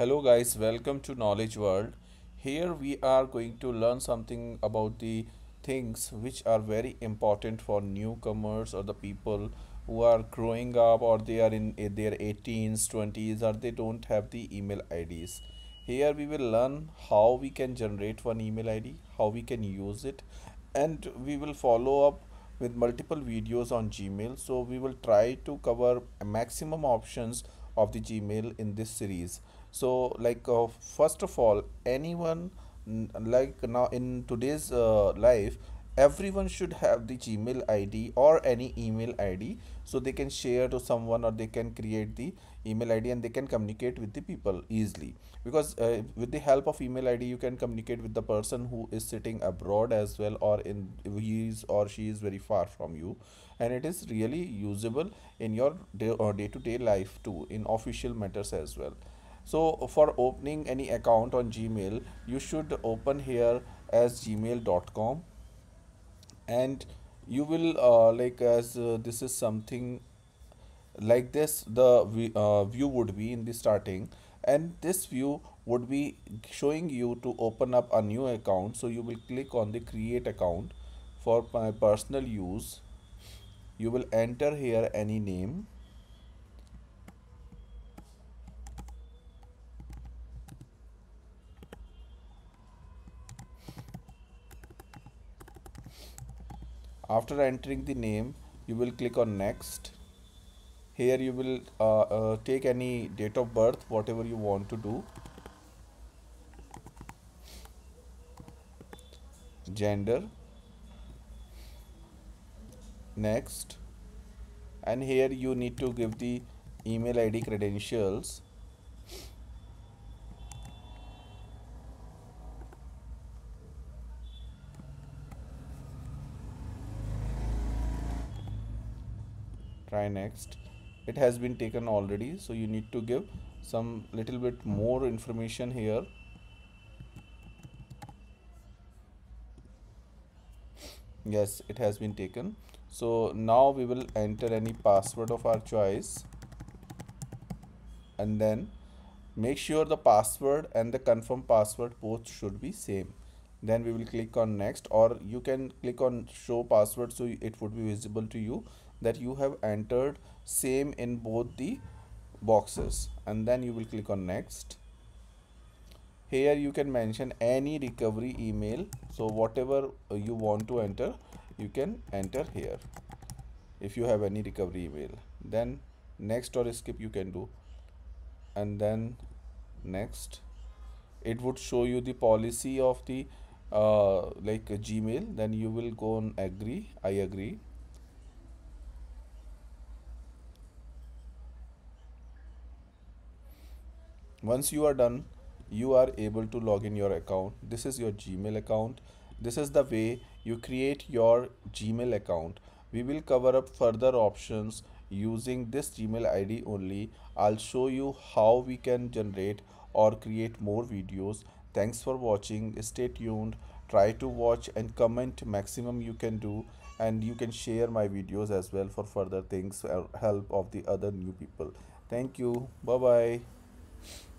Hello guys, welcome to Knowledge World. Here we are going to learn something about the things which are very important for newcomers or the people who are growing up, or they are in their 18s, 20s, or they don't have the email IDs. Here we will learn how we can generate one email ID, how we can use it, and we will follow up with multiple videos on Gmail. So we will try to cover maximum options of the Gmail in this series. So like first of all, anyone, like now in today's life, everyone should have the Gmail ID or any email ID, so they can share to someone or they can create the email ID and they can communicate with the people easily, because with the help of email ID you can communicate with the person who is sitting abroad as well, or in he is or she is very far from you, and it is really usable in your day-to-day life too, in official matters as well. So for opening any account on Gmail, you should open here as gmail.com, and you will like as this is something like this, the view would be in the starting, and this view would be showing you to open up a new account. So you will click on the create account. For my personal use, you will enter here any name. After entering the name, you will click on next. Here you will take any date of birth, whatever you want to do, gender, next, and here you need to give the email ID credentials. Try next. It has been taken already, so you need to give some little bit more information here. Yes, it has been taken. So now we will enter any password of our choice, and then make sure the password and the confirm password both should be same. Then we will click on next, or you can click on show password, so it would be visible to you that you have entered same in both the boxes, and then you will click on next. Here you can mention any recovery email, so whatever you want to enter you can enter here if you have any recovery email. Then next or skip you can do, and then next. It would show you the policy of the like Gmail. Then you will go on agree, I agree. Once you are done, you are able to log in your account. This is your Gmail account. This is the way you create your Gmail account. We will cover up further options using this Gmail ID only. I'll show you how we can generate or create more videos. Thanks for watching. Stay tuned. Try to watch and comment maximum you can do, and you can share my videos as well for further things or help of the other new people. Thank you. Bye bye.